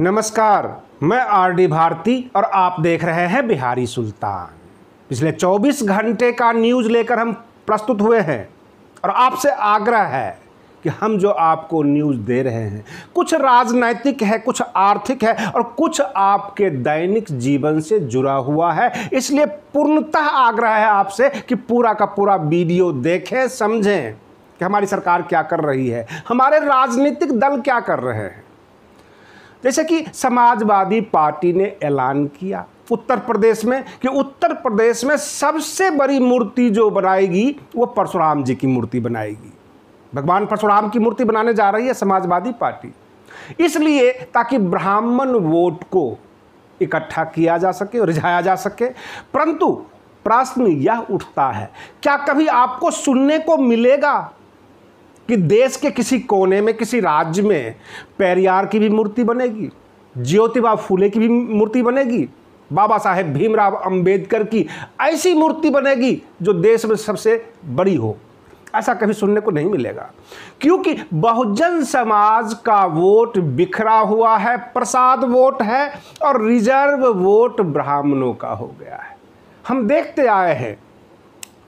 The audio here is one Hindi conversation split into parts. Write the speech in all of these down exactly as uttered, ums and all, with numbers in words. नमस्कार, मैं आर डी भारती और आप देख रहे हैं बिहारी सुल्तान। पिछले चौबीस घंटे का न्यूज़ लेकर हम प्रस्तुत हुए हैं और आपसे आग्रह है कि हम जो आपको न्यूज़ दे रहे हैं कुछ राजनैतिक है, कुछ आर्थिक है और कुछ आपके दैनिक जीवन से जुड़ा हुआ है। इसलिए पूर्णतः आग्रह है आपसे कि पूरा का पूरा वीडियो देखें, समझें कि हमारी सरकार क्या कर रही है, हमारे राजनीतिक दल क्या कर रहे हैं। जैसे कि समाजवादी पार्टी ने ऐलान किया उत्तर प्रदेश में कि उत्तर प्रदेश में सबसे बड़ी मूर्ति जो बनाएगी वो परशुराम जी की मूर्ति बनाएगी। भगवान परशुराम की मूर्ति बनाने जा रही है समाजवादी पार्टी, इसलिए ताकि ब्राह्मण वोट को इकट्ठा किया जा सके और रिझाया जा सके। परंतु प्रश्न यह उठता है, क्या कभी आपको सुनने को मिलेगा कि देश के किसी कोने में, किसी राज्य में पेरियार की भी मूर्ति बनेगी, ज्योतिबा फूले की भी मूर्ति बनेगी, बाबा साहेब भीमराव अंबेडकर की ऐसी मूर्ति बनेगी जो देश में सबसे बड़ी हो? ऐसा कभी सुनने को नहीं मिलेगा, क्योंकि बहुजन समाज का वोट बिखरा हुआ है, प्रसाद वोट है और रिजर्व वोट ब्राह्मणों का हो गया है। हम देखते आए हैं,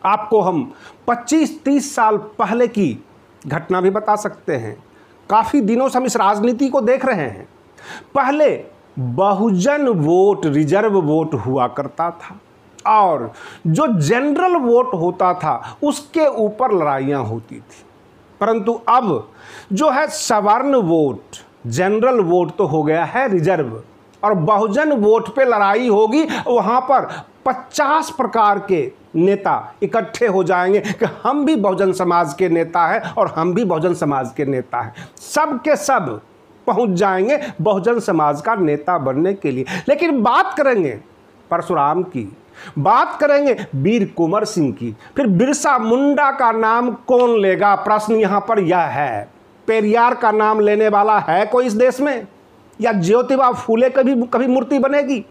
आपको हम पच्चीस तीस साल पहले की घटना भी बता सकते हैं। काफ़ी दिनों से हम इस राजनीति को देख रहे हैं। पहले बहुजन वोट, रिजर्व वोट हुआ करता था और जो जनरल वोट होता था उसके ऊपर लड़ाइयाँ होती थी। परंतु अब जो है सवर्ण वोट, जनरल वोट तो हो गया है रिजर्व, और बहुजन वोट पे लड़ाई होगी। वहाँ पर पचास प्रकार के नेता इकट्ठे हो जाएंगे कि हम भी बहुजन समाज के नेता हैं और हम भी बहुजन समाज के नेता हैं। सब के सब पहुंच जाएंगे बहुजन समाज का नेता बनने के लिए। लेकिन बात करेंगे परशुराम की, बात करेंगे वीर कुंवर सिंह की, फिर बिरसा मुंडा का नाम कौन लेगा? प्रश्न यहाँ पर यह है, पेरियार का नाम लेने वाला है कोई इस देश में? या ज्योतिबा फूले कभी कभी मूर्ति बनेगी?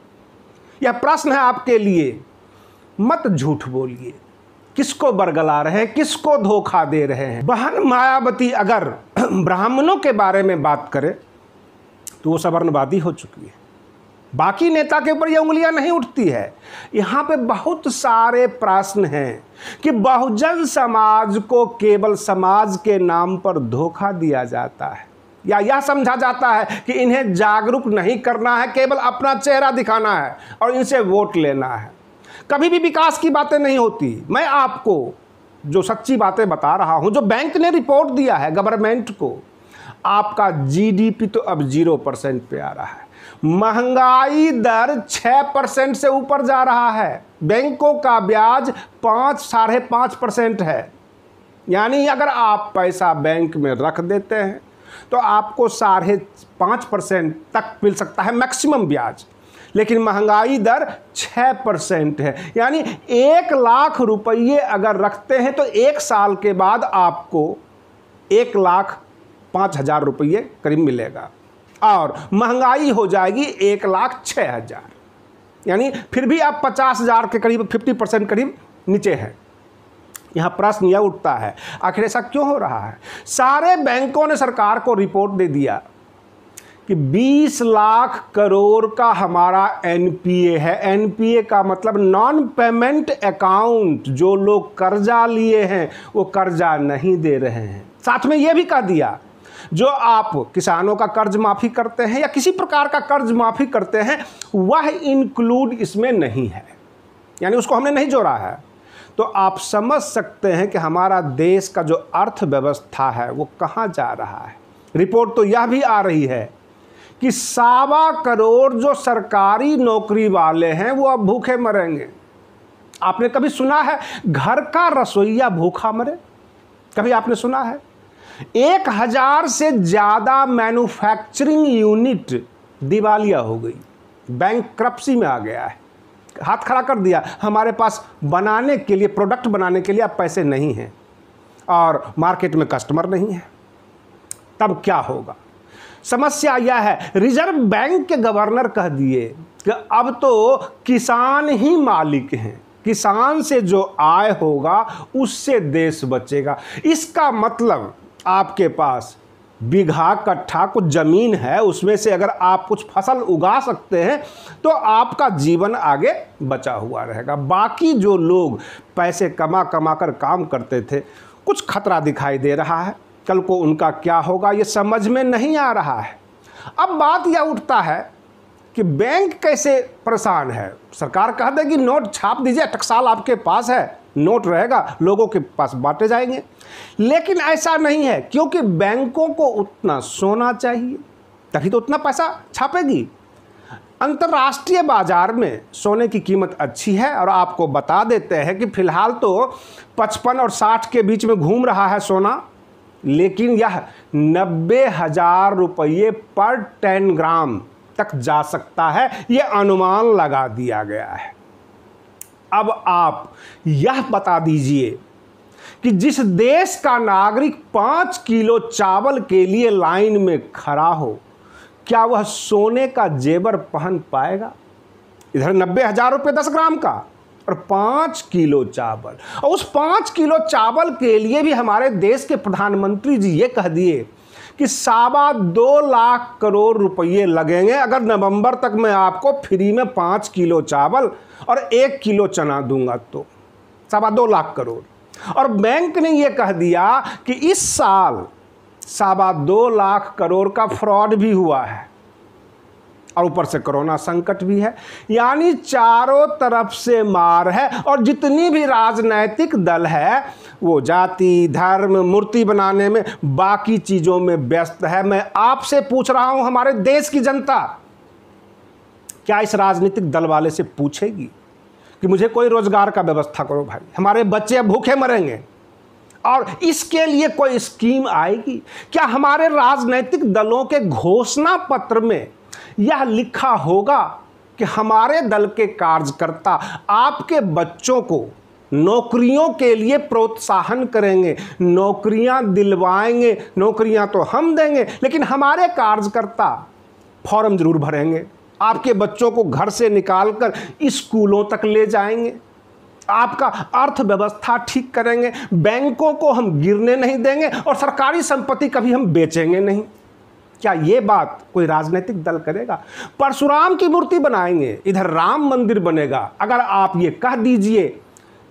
यह प्रश्न है आपके लिए। मत झूठ बोलिए, किसको बरगला रहे हैं, किसको धोखा दे रहे हैं? बहन मायावती अगर ब्राह्मणों के बारे में बात करे तो वो सवर्णवादी हो चुकी है। बाकी नेता के ऊपर ये उंगलियां नहीं उठती है। यहाँ पे बहुत सारे प्रश्न हैं कि बहुजन समाज को केवल समाज के नाम पर धोखा दिया जाता है, या यह समझा जाता है कि इन्हें जागरूक नहीं करना है, केवल अपना चेहरा दिखाना है और इनसे वोट लेना है। कभी भी विकास की बातें नहीं होती। मैं आपको जो सच्ची बातें बता रहा हूं, जो बैंक ने रिपोर्ट दिया है गवर्नमेंट को, आपका जीडीपी तो अब जीरो परसेंट पे आ रहा है, महंगाई दर छः परसेंट से ऊपर जा रहा है, बैंकों का ब्याज पाँच साढ़े पाँच परसेंट है। यानी अगर आप पैसा बैंक में रख देते हैं तो आपको साढ़े पाँच परसेंट तक मिल सकता है मैक्सिमम ब्याज, लेकिन महंगाई दर छः परसेंट है। यानी एक लाख रुपये अगर रखते हैं तो एक साल के बाद आपको एक लाख पाँच हज़ार रुपये करीब मिलेगा और महंगाई हो जाएगी एक लाख छः हज़ार, यानी फिर भी आप पचास हज़ार के करीब, फिफ्टी परसेंट करीब नीचे हैं। यहाँ प्रश्न यह उठता है, आखिर ऐसा क्यों हो रहा है? सारे बैंकों ने सरकार को रिपोर्ट दे दिया कि बीस लाख करोड़ का हमारा एनपीए है। एनपीए का मतलब नॉन पेमेंट अकाउंट, जो लोग कर्जा लिए हैं वो कर्जा नहीं दे रहे हैं। साथ में ये भी कह दिया, जो आप किसानों का कर्ज माफ़ी करते हैं या किसी प्रकार का कर्ज माफ़ी करते हैं वह इंक्लूड इसमें नहीं है, यानी उसको हमने नहीं जोड़ा है। तो आप समझ सकते हैं कि हमारा देश का जो अर्थव्यवस्था है वो कहाँ जा रहा है। रिपोर्ट तो यह भी आ रही है कि सावा करोड़ जो सरकारी नौकरी वाले हैं वो अब भूखे मरेंगे। आपने कभी सुना है घर का रसोईया भूखा मरे? कभी आपने सुना है? एक हजार से ज़्यादा मैन्युफैक्चरिंग यूनिट दिवालिया हो गई, बैंकक्रप्सी में आ गया है, हाथ खड़ा कर दिया। हमारे पास बनाने के लिए, प्रोडक्ट बनाने के लिए अब पैसे नहीं हैं और मार्केट में कस्टमर नहीं है, तब क्या होगा? समस्या यह है, रिजर्व बैंक के गवर्नर कह दिए कि अब तो किसान ही मालिक हैं, किसान से जो आय होगा उससे देश बचेगा। इसका मतलब आपके पास बीघा कट्ठा कुछ ज़मीन है, उसमें से अगर आप कुछ फसल उगा सकते हैं तो आपका जीवन आगे बचा हुआ रहेगा। बाकी जो लोग पैसे कमा कमा कर काम करते थे, कुछ खतरा दिखाई दे रहा है, कल को उनका क्या होगा ये समझ में नहीं आ रहा है। अब बात यह उठता है कि बैंक कैसे परेशान है। सरकार कह दे कि नोट छाप दीजिए, टकसाल आपके पास है, नोट रहेगा, लोगों के पास बांटे जाएंगे, लेकिन ऐसा नहीं है, क्योंकि बैंकों को उतना सोना चाहिए तभी तो उतना पैसा छापेगी। अंतर्राष्ट्रीय बाज़ार में सोने की कीमत अच्छी है और आपको बता देते हैं कि फिलहाल तो पचपन और साठ के बीच में घूम रहा है सोना, लेकिन यह नब्बे हज़ार रुपये पर टेन ग्राम तक जा सकता है, ये अनुमान लगा दिया गया है। अब आप यह बता दीजिए कि जिस देश का नागरिक पाँच किलो चावल के लिए लाइन में खड़ा हो, क्या वह सोने का जेवर पहन पाएगा? इधर नब्बे हजार रुपये दस ग्राम का और पाँच किलो चावल, और उस पाँच किलो चावल के लिए भी हमारे देश के प्रधानमंत्री जी ये कह दिए कि सावा दो लाख करोड़ रुपये लगेंगे अगर नवंबर तक मैं आपको फ्री में पाँच किलो चावल और एक किलो चना दूंगा तो सावा दो लाख करोड़। और बैंक ने ये कह दिया कि इस साल सावा दो लाख करोड़ का फ्रॉड भी हुआ है और ऊपर से कोरोना संकट भी है, यानी चारों तरफ से मार है। और जितनी भी राजनैतिक दल है वो जाति, धर्म, मूर्ति बनाने में, बाकी चीज़ों में व्यस्त है। मैं आपसे पूछ रहा हूं, हमारे देश की जनता क्या इस राजनीतिक दल वाले से पूछेगी कि मुझे कोई रोजगार का व्यवस्था करो भाई, हमारे बच्चे भूखे मरेंगे? और इसके लिए कोई स्कीम आएगी? क्या हमारे राजनैतिक दलों के घोषणा पत्र में यह लिखा होगा कि हमारे दल के कार्यकर्ता आपके बच्चों को नौकरियों के लिए प्रोत्साहन करेंगे, नौकरियां दिलवाएंगे, नौकरियां तो हम देंगे लेकिन हमारे कार्यकर्ता फॉर्म जरूर भरेंगे, आपके बच्चों को घर से निकालकर स्कूलों तक ले जाएंगे, आपका अर्थव्यवस्था ठीक करेंगे, बैंकों को हम गिरने नहीं देंगे और सरकारी संपत्ति कभी हम बेचेंगे नहीं। क्या ये बात कोई राजनीतिक दल करेगा? परशुराम की मूर्ति बनाएंगे, इधर राम मंदिर बनेगा। अगर आप ये कह दीजिए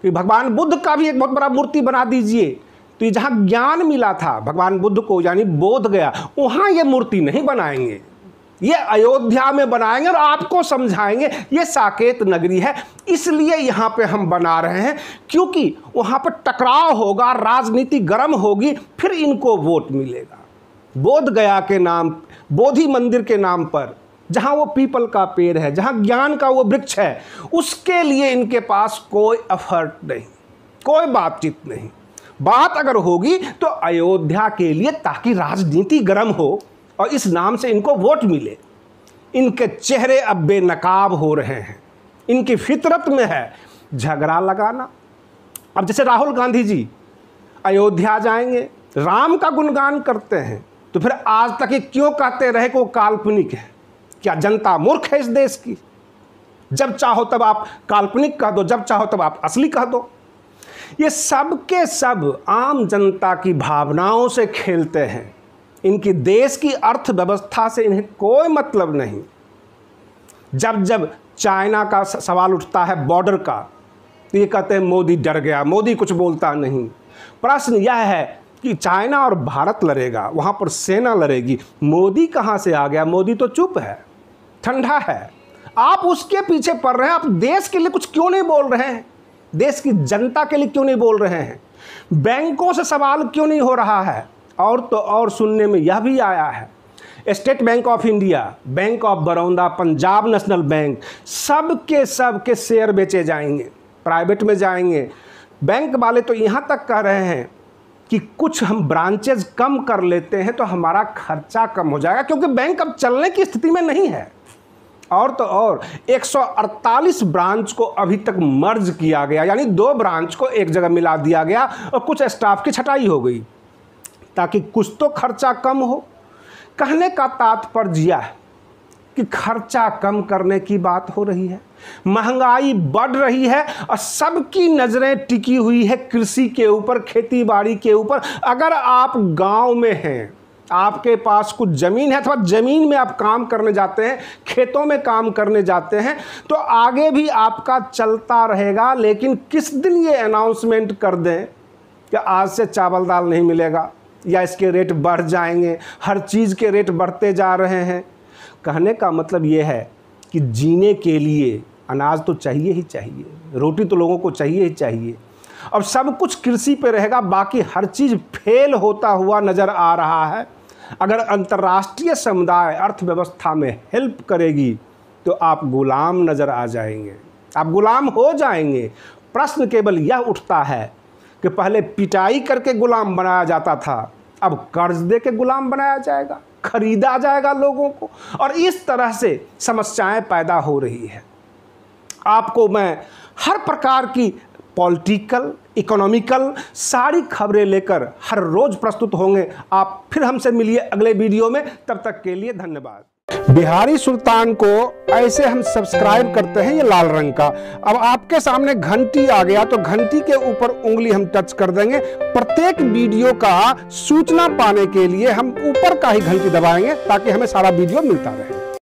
कि भगवान बुद्ध का भी एक बहुत बड़ा मूर्ति बना दीजिए, तो ये जहाँ ज्ञान मिला था भगवान बुद्ध को, यानी बोध गया, वहाँ ये मूर्ति नहीं बनाएंगे, ये अयोध्या में बनाएंगे और आपको समझाएंगे ये साकेत नगरी है, इसलिए यहाँ पे हम बना रहे हैं, क्योंकि वहाँ पर टकराव होगा, राजनीति गर्म होगी, फिर इनको वोट मिलेगा। बोध गया के नाम, बोधि मंदिर के नाम पर, जहाँ वो पीपल का पेड़ है, जहाँ ज्ञान का वो वृक्ष है, उसके लिए इनके पास कोई एफर्ट नहीं, कोई बातचीत नहीं। बात अगर होगी तो अयोध्या के लिए, ताकि राजनीति गर्म हो और इस नाम से इनको वोट मिले। इनके चेहरे अब बेनकाब हो रहे हैं, इनकी फितरत में है झगड़ा लगाना। अब जैसे राहुल गांधी जी अयोध्या जाएंगे, राम का गुणगान करते हैं, तो फिर आज तक ये क्यों कहते रहे कि वो काल्पनिक है? क्या जनता मूर्ख है इस देश की? जब चाहो तब आप काल्पनिक कह दो, जब चाहो तब आप असली कह दो। ये सब के सब आम जनता की भावनाओं से खेलते हैं, इनकी देश की अर्थव्यवस्था से इन्हें कोई मतलब नहीं। जब जब चाइना का सवाल उठता है, बॉर्डर का, तो ये कहते हैं मोदी डर गया, मोदी कुछ बोलता नहीं। प्रश्न यह है कि चाइना और भारत लड़ेगा, वहाँ पर सेना लड़ेगी, मोदी कहाँ से आ गया? मोदी तो चुप है, ठंडा है। आप उसके पीछे पड़ रहे हैं, आप देश के लिए कुछ क्यों नहीं बोल रहे हैं? देश की जनता के लिए क्यों नहीं बोल रहे हैं? बैंकों से सवाल क्यों नहीं हो रहा है? और तो और सुनने में यह भी आया है, State Bank of India, Bank of Baroda, Punjab National Bank, सब के सब के शेयर बेचे जाएंगे, प्राइवेट में जाएंगे। बैंक वाले तो यहाँ तक कह रहे हैं कि कुछ हम ब्रांचेज कम कर लेते हैं तो हमारा खर्चा कम हो जाएगा, क्योंकि बैंक अब चलने की स्थिति में नहीं है। और तो और एक सौ अड़तालीस ब्रांच को अभी तक मर्ज किया गया, यानी दो ब्रांच को एक जगह मिला दिया गया और कुछ स्टाफ की छटाई हो गई, ताकि कुछ तो खर्चा कम हो। कहने का तात्पर्य यह है कि खर्चा कम करने की बात हो रही है, महंगाई बढ़ रही है और सबकी नज़रें टिकी हुई है कृषि के ऊपर, खेती बाड़ी के ऊपर। अगर आप गांव में हैं आपके पास कुछ ज़मीन है अथवा ज़मीन में आप काम करने जाते हैं, खेतों में काम करने जाते हैं, तो आगे भी आपका चलता रहेगा। लेकिन किस दिन ये अनाउंसमेंट कर दें कि आज से चावल दाल नहीं मिलेगा या इसके रेट बढ़ जाएंगे, हर चीज़ के रेट बढ़ते जा रहे हैं। कहने का मतलब ये है कि जीने के लिए अनाज तो चाहिए ही चाहिए, रोटी तो लोगों को चाहिए ही चाहिए। अब सब कुछ कृषि पे रहेगा, बाकी हर चीज़ फेल होता हुआ नज़र आ रहा है। अगर अंतर्राष्ट्रीय समुदाय अर्थव्यवस्था में हेल्प करेगी तो आप गुलाम नज़र आ जाएंगे, आप गुलाम हो जाएंगे। प्रश्न केवल यह उठता है कि पहले पिटाई करके गुलाम बनाया जाता था, अब कर्ज दे के गुलाम बनाया जाएगा, खरीदा जाएगा लोगों को, और इस तरह से समस्याएं पैदा हो रही है। आपको मैं हर प्रकार की पॉलिटिकल, इकोनॉमिकल सारी खबरें लेकर हर रोज़ प्रस्तुत होंगे। आप फिर हमसे मिलिए अगले वीडियो में, तब तक के लिए धन्यवाद। बिहारी सुल्तान को ऐसे हम सब्सक्राइब करते हैं, ये लाल रंग का। अब आपके सामने घंटी आ गया तो घंटी के ऊपर उंगली हम टच कर देंगे। प्रत्येक वीडियो का सूचना पाने के लिए हम ऊपर का ही घंटी दबाएंगे ताकि हमें सारा वीडियो मिलता रहे।